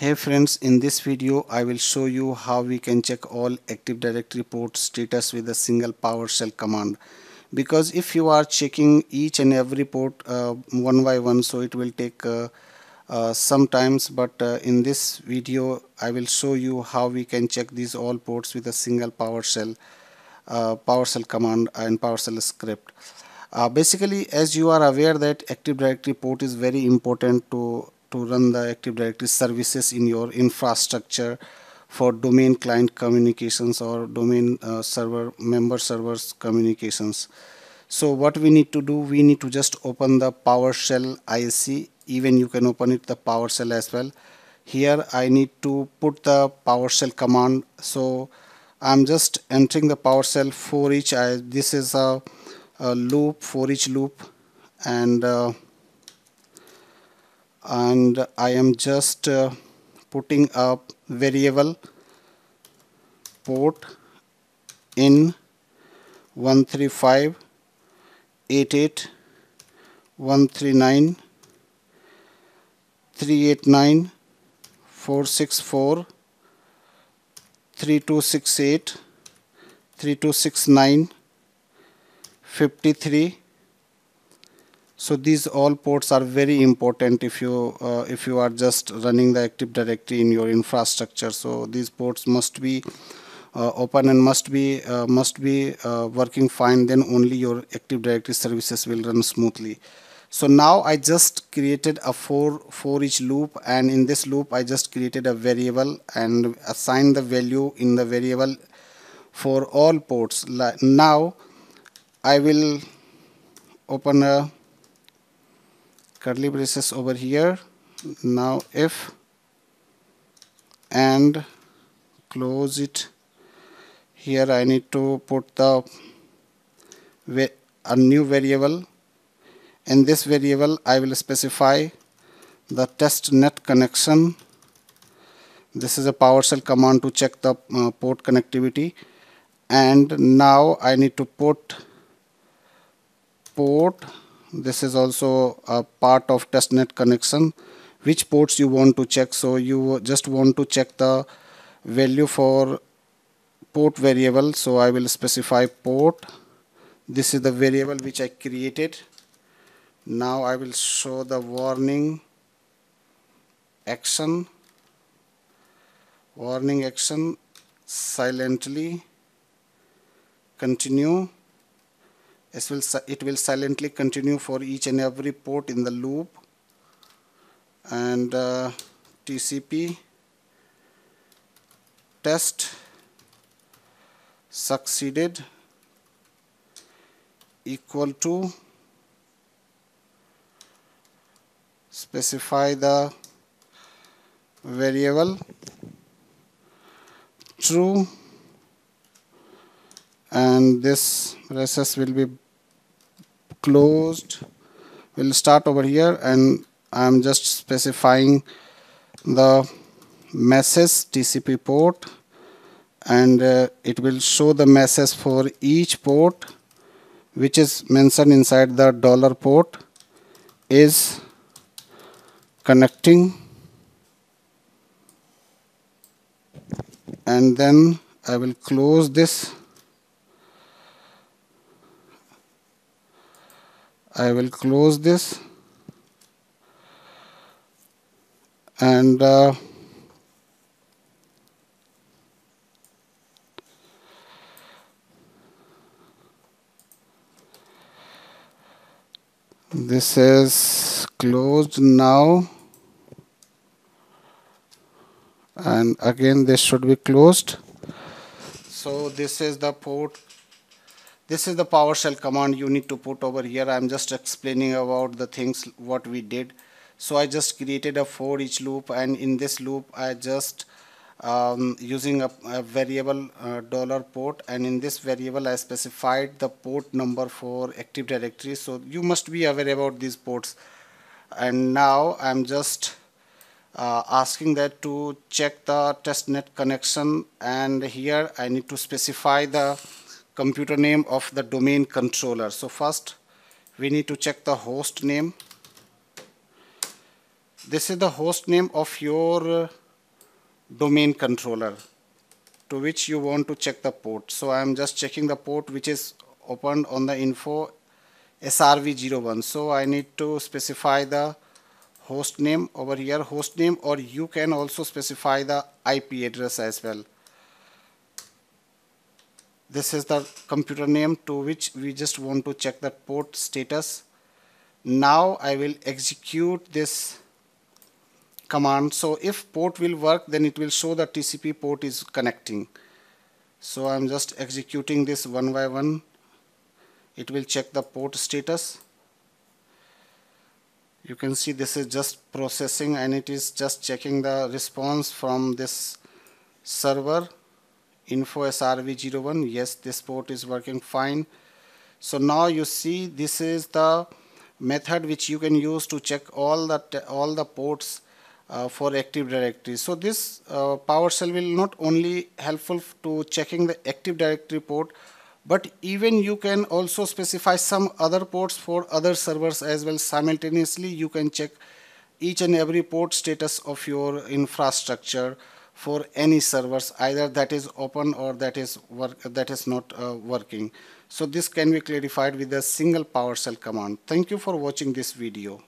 Hey friends, in this video I will show you how we can check all Active Directory port status with a single PowerShell command, because if you are checking each and every port one by one, so it will take sometimes, but in this video I will show you how we can check these all ports with a single PowerShell command and PowerShell script. Basically, as you are aware that Active Directory port is very important to run the Active Directory services in your infrastructure for domain client communications or domain server member servers communications. So what we need to do, we need to just open the PowerShell ISE. Even you can open it the PowerShell as well. Here I need to put the PowerShell command, so I'm just entering the PowerShell for each. This is a loop, for each loop, and I am just putting a variable port in 135 88 139 389 389 464 3268 3269 53. So these all ports are very important if you are just running the Active Directory in your infrastructure. So these ports must be open and must be working fine. Then only your Active Directory services will run smoothly. So now I just created a for each loop, and in this loop I just created a variable and assigned the value in the variable for all ports. Now I will open a curly braces over here, now if, and close it. Here I need to put a new variable. In this variable I will specify the Test-NetConnection. This is a PowerShell command to check the port connectivity, and now I need to put port. This is also a part of Test-NetConnection, which ports you want to check. So you just want to check the value for port variable, so I will specify port. This is the variable which I created. Now I will show the warning action silently continue. It will silently continue for each and every port in the loop, and TCP test succeeded equal to, specify the variable true, and this braces will be closed. We'll start over here, and I'm just specifying the message TCP port, and it will show the message for each port which is mentioned inside the dollar port is connecting, and then I will close this. And this is closed now, and again this should be closed. So this is the port. This is the PowerShell command you need to put over here. I am just explaining about the things what we did. So I just created a for each loop, and in this loop I just using a variable dollar port, and in this variable I specified the port number for Active Directory. So you must be aware about these ports. And now I am just asking that to check the Test-NetConnection, and here I need to specify the computer name of the domain controller. So first we need to check the host name. This is the host name of your domain controller to which you want to check the port. So I am just checking the port which is opened on the info srv01. So I need to specify the host name over here, host name, or you can also specify the IP address as well. This is the computer name to which we just want to check the port status. Now I will execute this command. So if port will work, then it will show the TCP port is connecting. So I'm just executing this one by one. It will check the port status. You can see this is just processing and it is just checking the response from this server. Info SRV01, yes, this port is working fine. So now you see this is the method which you can use to check all the ports for Active Directory. So this PowerShell will not only helpful to checking the Active Directory port, but even you can also specify some other ports for other servers as well. Simultaneously you can check each and every port status of your infrastructure for any servers, either that is open or that is not working. So this can be clarified with a single PowerShell command. Thank you for watching this video.